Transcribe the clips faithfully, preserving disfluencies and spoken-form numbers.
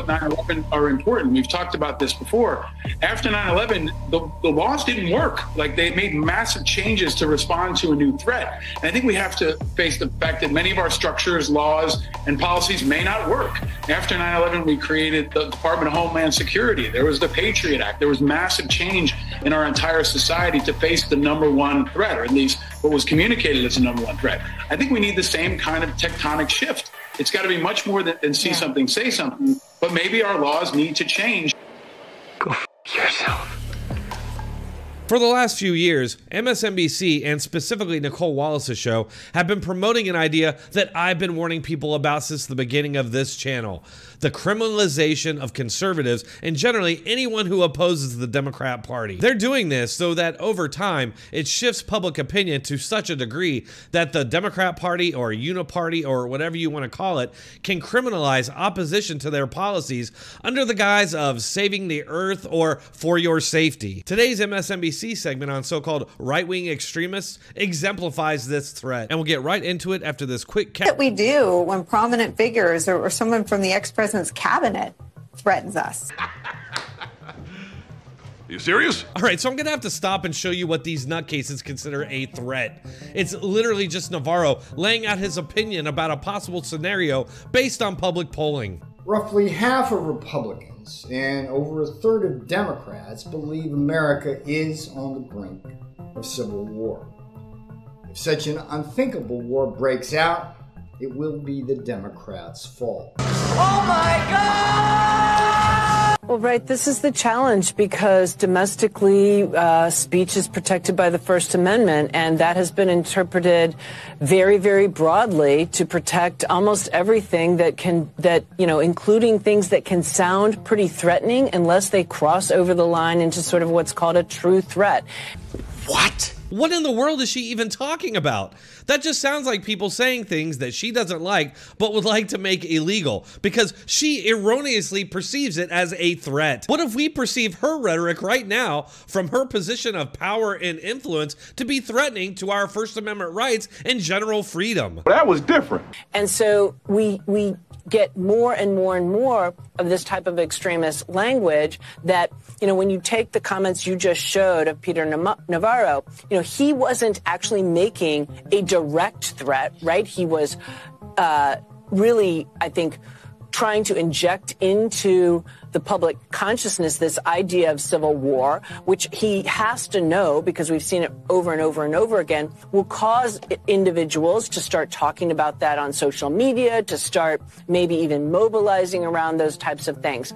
details of nine eleven are important. We've talked about this before. After nine eleven, the, the laws didn't work. Like, they made massive changes to respond to a new threat. And I think we have to face the fact that many of our structures, laws, and policies may not work. After nine eleven, we created the Department of Homeland Security. There was the Patriot Act. There was massive change in our entire society to face the number one threat, or at least what was communicated as the number one threat. I think we need the same kind of tectonic shift. It's got to be much more than, than see yeah. something, say something, but maybe our laws need to change. Go f yourself. For the last few years, M S N B C, and specifically Nicolle Wallace's show, have been promoting an idea that I've been warning people about since the beginning of this channel: the criminalization of conservatives and generally anyone who opposes the Democrat Party. They're doing this so that over time, it shifts public opinion to such a degree that the Democrat Party, or Uniparty, or whatever you want to call it, can criminalize opposition to their policies under the guise of saving the earth or for your safety. Today's M S N B C segment on so-called right-wing extremists exemplifies this threat, and we'll get right into it after this quick cap. What we do when prominent figures or, or someone from the ex-president cabinet threatens us. Are you serious? All right, so I'm gonna have to stop and show you what these nutcases consider a threat. It's literally just Navarro laying out his opinion about a possible scenario based on public polling. Roughly half of Republicans and over a third of Democrats believe America is on the brink of civil war. If such an unthinkable war breaks out, it will be the Democrats' fault. Oh my God! Well, right, this is the challenge, because domestically uh, speech is protected by the First Amendment, and that has been interpreted very, very broadly to protect almost everything that can, that, you know, including things that can sound pretty threatening unless they cross over the line into sort of what's called a true threat. What? What in the world is she even talking about? That just sounds like people saying things that she doesn't like but would like to make illegal, because she erroneously perceives it as a threat. What if we perceive her rhetoric right now from her position of power and influence to be threatening to our First Amendment rights and general freedom? That was different. And so we we get more and more and more of this type of extremist language that, you know, when you take the comments you just showed of Peter Navarro, you know, he wasn't actually making a direct threat, right? He was uh, really, I think, trying to inject into the public consciousness this idea of civil war, which he has to know, because we've seen it over and over and over again, will cause individuals to start talking about that on social media, to start maybe even mobilizing around those types of things.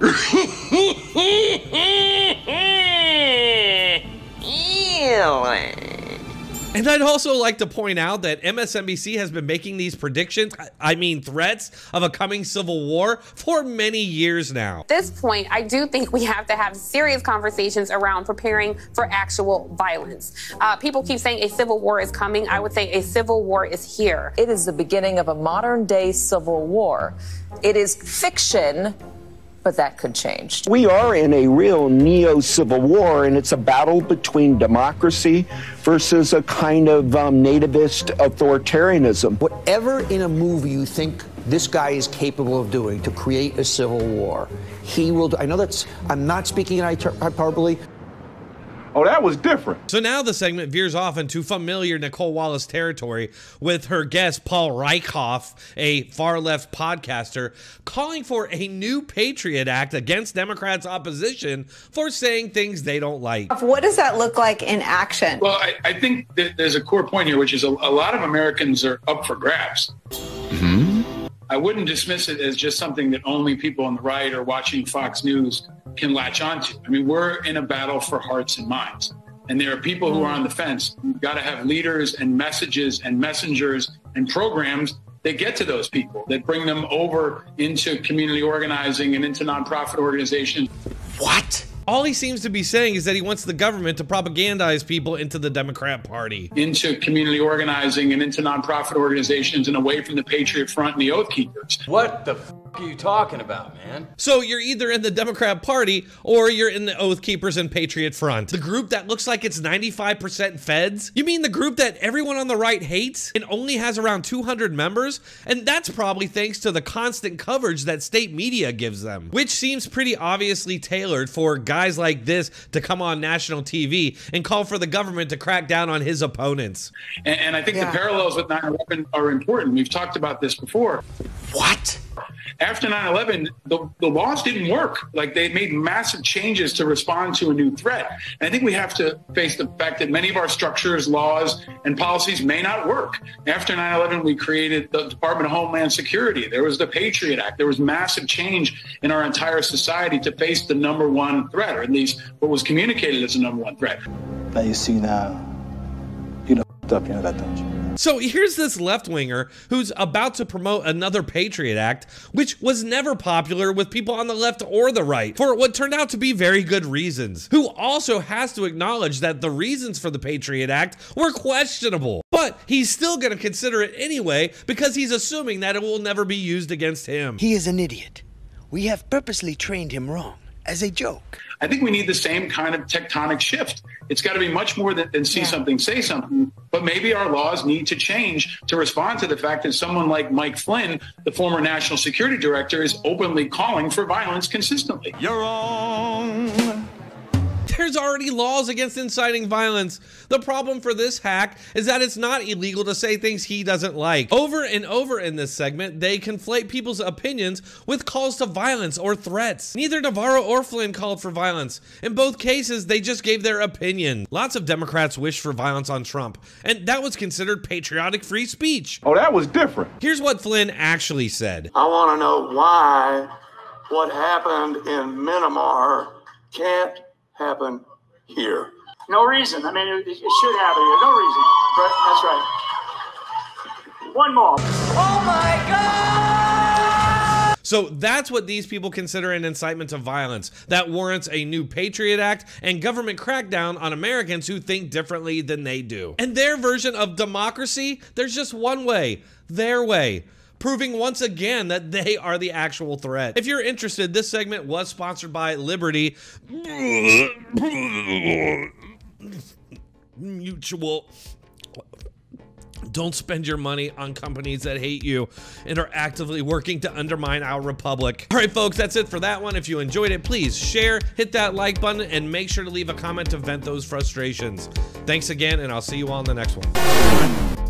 And I'd also like to point out that M S N B C has been making these predictions, I mean threats, of a coming civil war for many years now. At this point, I do think we have to have serious conversations around preparing for actual violence. Uh, people keep saying a civil war is coming. I would say a civil war is here. It is the beginning of a modern-day civil war. It is fiction, but that could change. We are in a real neo-civil war, and it's a battle between democracy versus a kind of um, nativist authoritarianism. Whatever in a movie you think this guy is capable of doing to create a civil war, he will do. I know that's, I'm not speaking in hyperbole. Oh, that was different. So now the segment veers off into familiar Nicolle Wallace territory, with her guest Paul Rieckhoff, a far-left podcaster, calling for a new Patriot Act against Democrats' opposition for saying things they don't like. What does that look like in action? Well, I, I think that there's a core point here, which is a, a lot of Americans are up for grabs. Mm-hmm. I wouldn't dismiss it as just something that only people on the right or watching Fox News can latch onto. I mean, we're in a battle for hearts and minds, and there are people who are on the fence. We've got to have leaders and messages and messengers and programs that get to those people, that bring them over into community organizing and into nonprofit organizations. What? All he seems to be saying is that he wants the government to propagandize people into the Democrat Party. Into community organizing and into nonprofit organizations and away from the Patriot Front and the Oath Keepers. What the f*** are you talking about, man? So you're either in the Democrat Party or you're in the Oath Keepers and Patriot Front. The group that looks like it's ninety-five percent feds? You mean the group that everyone on the right hates and only has around two hundred members? And that's probably thanks to the constant coverage that state media gives them, which seems pretty obviously tailored for guys like this to come on national T V and call for the government to crack down on his opponents. And, and I think yeah. the parallels with nine eleven are important. We've talked about this before. What? After nine eleven, the, the laws didn't work. Like, they made massive changes to respond to a new threat. And I think we have to face the fact that many of our structures, laws, and policies may not work. After nine eleven, we created the Department of Homeland Security. There was the Patriot Act. There was massive change in our entire society to face the number one threat, or at least what was communicated as the number one threat. That you see now, you know, up, you know that, don't you? So here's this left-winger who's about to promote another Patriot Act, which was never popular with people on the left or the right, for what turned out to be very good reasons, who also has to acknowledge that the reasons for the Patriot Act were questionable. But he's still going to consider it anyway because he's assuming that it will never be used against him. He is an idiot. We have purposely trained him wrong as a joke. I think we need the same kind of tectonic shift. It's got to be much more than, than see yeah. something, say something. But maybe our laws need to change to respond to the fact that someone like Mike Flynn, the former national security director, is openly calling for violence consistently. You're wrong. There's already laws against inciting violence. The problem for this hack is that it's not illegal to say things he doesn't like. Over and over in this segment, they conflate people's opinions with calls to violence or threats. Neither Navarro or Flynn called for violence. In both cases, they just gave their opinion. Lots of Democrats wished for violence on Trump, and that was considered patriotic free speech. Oh, that was different. Here's what Flynn actually said. I want to know why what happened in Myanmar can't happen here. No reason. I mean, it, it should happen here. No reason. But that's right. One more. Oh my God! So that's what these people consider an incitement to violence that warrants a new Patriot Act and government crackdown on Americans who think differently than they do. And their version of democracy, there's just one way, their way. Proving once again that they are the actual threat. If you're interested, this segment was sponsored by Liberty Mutual. Don't spend your money on companies that hate you and are actively working to undermine our republic. All right, folks, that's it for that one. If you enjoyed it, please share, hit that like button, and make sure to leave a comment to vent those frustrations. Thanks again, and I'll see you all in the next one.